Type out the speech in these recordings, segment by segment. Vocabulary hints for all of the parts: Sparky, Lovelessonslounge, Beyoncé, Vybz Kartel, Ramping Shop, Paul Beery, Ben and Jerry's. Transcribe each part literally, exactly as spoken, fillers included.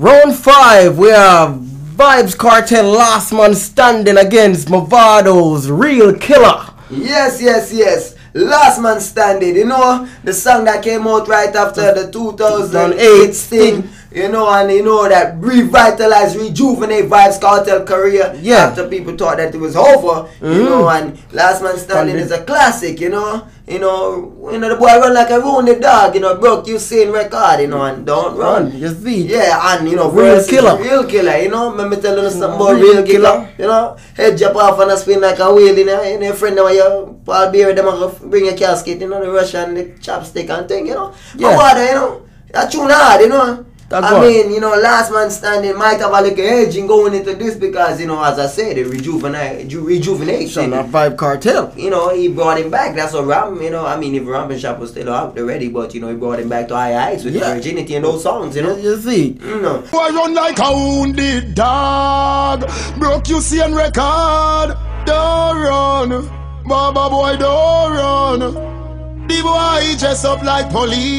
Round five, we have Vybz Kartel, Last Man Standing against Movado's Real Killer. Yes, yes, yes. Last Man Standing, you know, the song that came out right after the two thousand eight thing, you know, and you know that revitalized, rejuvenate Vybz Kartel career. Yeah. After people thought that it was over, mm-hmm. you know, and Last Man Standing is a classic, you know. You know, you know, the boy run like a wounded dog, you know, broke you seen record, you know, and don't run. Your feet. Yeah, and you know, Real Killer. Real Killer, you know, let me tell you something about Real, real killer. killer, you know, head jump off and a spin like a wheel, you know, and your friend, you Paul Beery, them bring your casket, you know, the Russian, the chopstick and thing, you know. Yeah. But water, you know, that tune hard, you know. That's I what? mean, you know, Last Man Standing might have a little edge in going into this because, you know, as I said, the rejuvenation. rejuvenation. Vybz Kartel. You know, he brought him back. That's a Ram, you know, I mean, if Ramping Shop was still out already, but, you know, he brought him back to high heights with yeah. virginity and those songs, you know. You see? You know. I run like a wounded dog, broke you see and record, don't run, Baba boy, don't run, the boy dress up like police.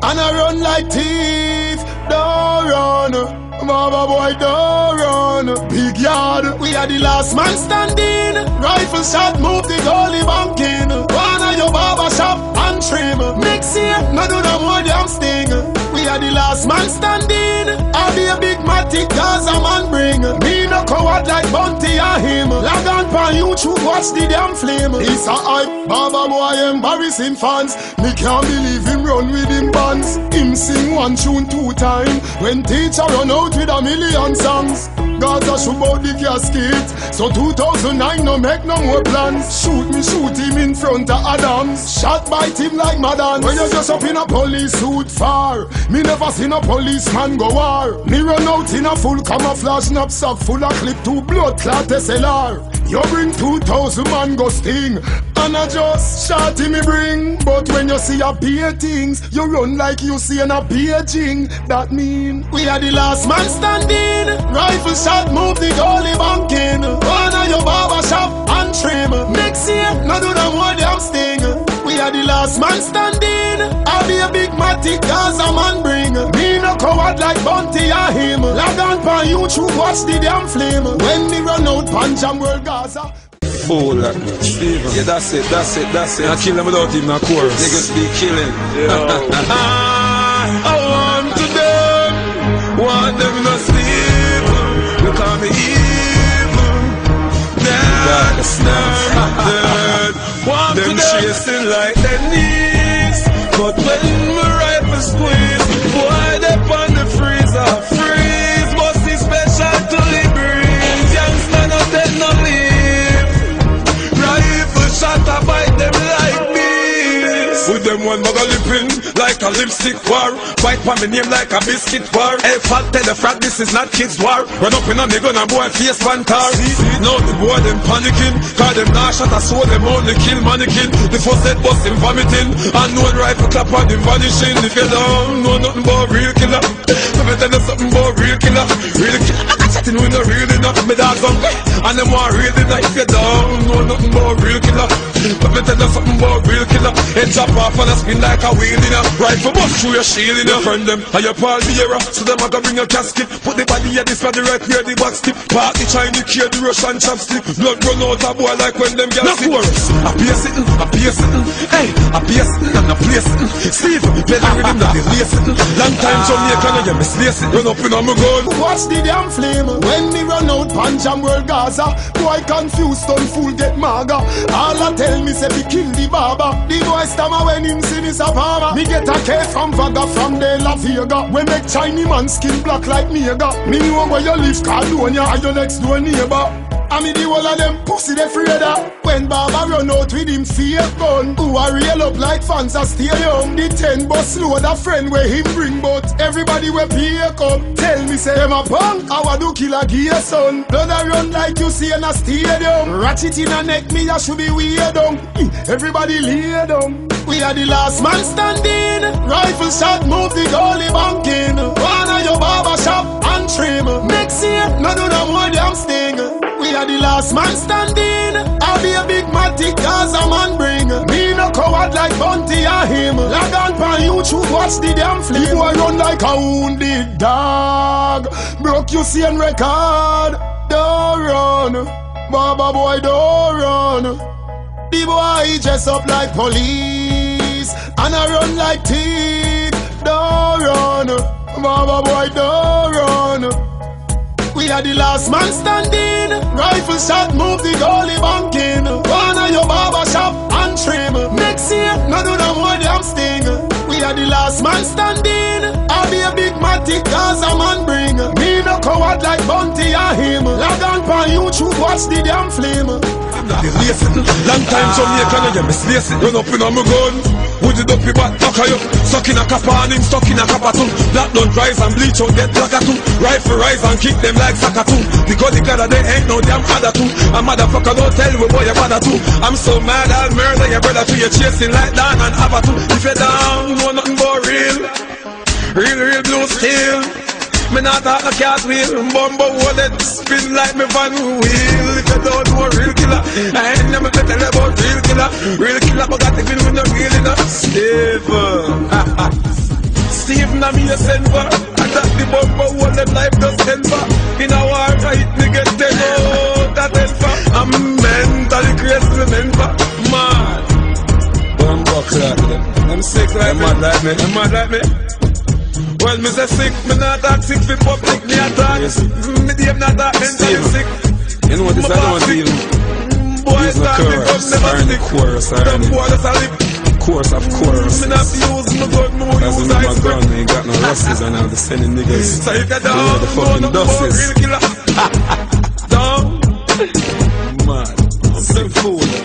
And I run like teeth, don't run, mama boy, don't run. Big yard, we are the last man standing. Rifle shot, move the goalie banking. One of your barber shop and trim. Mix here, no do the more damn sting. We are the last man standing. I'll be a big matic cause a man bring. Me no coward like Bunty and him. Log on pan YouTube, watch the damn flame. It's a hype, barber boy embarrassing fans. Me can't believe him run with him bands. Him sing one tune two time. When teacher run out with a million songs. Gaza shoot out the casket. So two thousand nine no make no more plans. Shoot me, shoot him in front of Adams. Shot by him like Madame. When you just up in a police suit far. Me never seen a policeman go war. Me run out in a full camouflage knapsack full of clip to blood clot S L R. You bring two thousand man go sting. And I just shot him me bring. But when you see a peer things, you run like you see an a Beijing. That mean we are the last man standing. Rifle shot. Move the goalie banking. One of your barber shop and trim. Mix here, no do the more damn sting. We are the last man standing. I'll be a big matic cause a man bring. Me no coward like Bunty or him. Log on pan YouTube, watch the damn flame. When me run out pan jam world Gaza. Fool, like Steven. Yeah, that's it, that's it, that's it. I kill them without him, no chorus. Niggas be killing. I want to them. Want them to sleep. Call me evil. That's not good. Walk them chasing like their knees. But when my rifle squeeze, boy, they on the freezer. Freeze, must be special to the breeze. Youngsters not take no leave. Rifle shot, I bite them like bees. With them one mother lipping like a lipstick war. Fight for me name like a biscuit war. Hey, fat, tell the frat this is not kids war. Run up in a nigga and a boy face pantar. Now the boy them panicking, cause them not shot a sword, them only kill mannequin. The first head bust him vomiting, and one rifle clap on him vanishing. If you don't know nothing about real killer, so me tell you something about real killer. Real killer, I got chatting with no real enough. Me dogs hungry, and them want real enough. If you don't know nothing about real killer, so me tell you something about real killer. And drop off and a spin like a wheel in a rifle bust through your shield in a. Friend them, and your Paul Beery, so them a go bring your casket. Put the body at this for the right where the box tip. Party trying to kill the Russian chopstick. Blood run out a boy like when them gals sick. I be a sitting, I be a sitting, hey, I be a sitting and I play sitting. Steve, better with him than the lay sitting. Long time Jamaican, you miss lay sitting. Run up in a my gun. Watch the damn flame when me run out pan jam world Gaza. Boy confused, don't fool get maga. All I tell me say we kill the barber. The boy stammer when him sin is a barber. Me get a care from Vaga from the La Vega, we make Chinese man skin black like nigga. Me know where you live, Cardonia, and your next door neighbor. I mean the whole of them pussy they freda. When Baba run out with him fear gun, who are real up like fans are still young. The ten bus load a friend where him bring, but everybody where peer come. Tell me say them a punk, I do kill a gear son. Blood a run like you see in a stadium. Ratchet in a neck me, I should be weird on. Everybody lay down. We are the last man standing. Rifle shot, move the goalie banking. One of your barber shop and trim. Mix here, no do the more damn sting. We are the last man standing. I'll be a big matic cause a man bring. Me no coward bad like Bunty and him. Log on pan YouTube, watch the damn flip. You run like a wounded dog. Broke you see and record. Don't run, Baba boy, don't run. The boy dress up like police and I run like thief. Don't run, Baba boy, don't run. We are the last man standing. Rifle shot, move the goalie banking. One at your barber shop and trim. Next year, no do no more damn sting. We are the last man standing. I'll be a big matic cause a man bring. Me no coward like Bunty and him. Log on pan YouTube, watch the damn flame. The lace it, long time Jamaican, yeah, me slace it. Run up in a me gun. Would it up your back, knock her up. Stuck in a copper and him stuck in a copper too. Black don't rise and bleach out that blacker too. Rifle rise and kick them like soccer too. Because the god of they ain't no damn other too. A motherfucker don't tell me what your mother too. I'm so mad I'll murder your brother too. You're chasing like Dan and Abba too. If you're down, no nothing but real. Real, real blue steel. Me not talk a cat wheel. Bumbo wallet spin like me van wheel. If you don't know a real killer, I ain't never better about real killer. Real killer but got the green with no real enough. Steve Steve na me a senva. Attack the bumbo wallet life does tenva. In a war fight me get ten out of tenva. I'm mentally crazy remember. Mad Bumbo clock them. I'm sick like me. I'm mad like me. I'm mad like me. Well, me say sick, me not act sick for public, me attack. Me damn not act mentally sick. You know what this other one's even? Boys start me up, never sick. Them boys just a lip. Course, of course. Me not use my gun, no use I expect. That's not my gun, me ain't got no rusties and all the sending niggas. So you got the whole fucking dusties. Down. Man, I'm so fool.